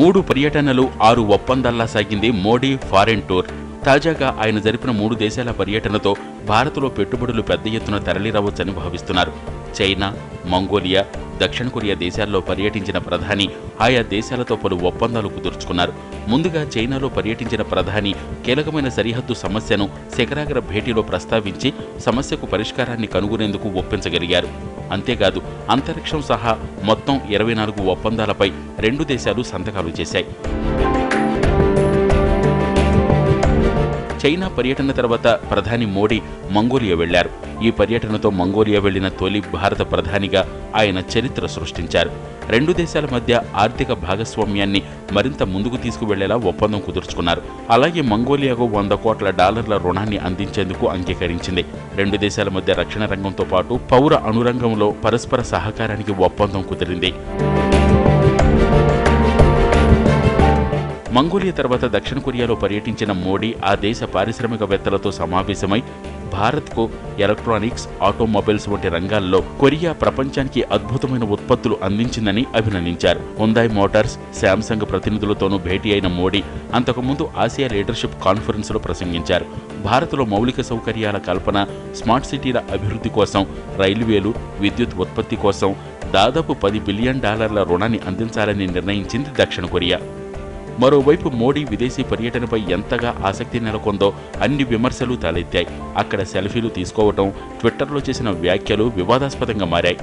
3 పర్యటనలు 6 ఒప్పందాల్లా సాగింది Modi foreign tour. తాజాగా ఆయన జరిపిన 3 దేశాల పర్యటనతో భారత్లో పెట్టుబడులు పెద్ద ఎత్తున తరలిరావొచ్చని భావిస్తున్నారు। చైనా, మంగోలియా, దక్షిణ కొరియా దేశాల్లో పర్యటించిన ప్రధాని ఆయా దేశాలతో పలు ఒప్పందాలు కుదుర్చుకున్నారు। ముందుగా చైనాలో పర్యటించిన ప్రధాని కీలకమైన సరిహద్దు సమస్యను శిఖరాగ్ర భేటీలో ప్రస్తావించి సమస్యకు పరిష్కారాన్ని కనుగొనేందుకు ఒప్పించగలిగారు। అంతేకాదు అంతరిక్షం సహా మొత్తం 24 ఒప్పందాలపై 2 దేశాలు సంతకాలు చేశాయి। చైనా పర్యటన తర్వాత ప్రధాని మోడీ మంగోలియా వెళ్లారు। ఈ పర్యటనతో మంగోలియా వెళ్లిన తొలి భారత ప్రధానిగా ఆయన చరిత్ర సృష్టించారు। 2 దేశాల మధ్య ఆర్థిక భాగస్వామ్యాన్ని మరింత ముందుకు తీసుకువెళ్లేలా ఒప్పందం కుదుర్చుకున్నారు। అలాగే మంగోలియాకు $100 కోట్ల రుణాన్ని అందించేందుకు అంగీకరించింది। 2 దేశాల మధ్య రక్షణ రంగంతో పాటు పౌర అణురంగంలో పరస్పర సహకారానికి ఒప్పందం కుదిరింది। మంగోలియా తర్వాత దక్షిణ కొరియాలో పర్యటించిన మోడీ ఆ దేశ పారిశ్రామికవేత్తలతో సమావేశమై భారత్కు ఎలక్ట్రానిక్స్, ఆటోమొబైల్స్ వంటి రంగాల్లో కొరియా ప్రపంచానికి అద్భుతమైన ఉత్పత్తులు అందించిందని అభినందించారు। హ్యుందాయ్ మోటార్స్, శాంసంగ్ ప్రతినిధులతోనూ భేటీ అయిన మోడీ అంతకుముందు ఆసియా లీడర్షిప్ కాన్ఫరెన్స్లో ప్రసంగించారు। భారత్లో మౌలిక సౌకర్యాల కల్పన, స్మార్ట్ సిటీల అభివృద్ధి కోసం, రైల్వేలు, విద్యుత్ ఉత్పత్తి కోసం దాదాపు $10 బిలియన్ రుణాన్ని అందించాలని నిర్ణయించింది దక్షిణ కొరియా। మరోవైపు మోడీ విదేశీ పర్యటనపై ఎంతగా ఆసక్తి నెలకొందో అన్ని విమర్శలు తలెత్తాయి। అక్కడ సెల్ఫీలు తీసుకోవటం, ట్విట్టర్లో చేసిన వ్యాఖ్యలు వివాదాస్పదంగా మారాయి।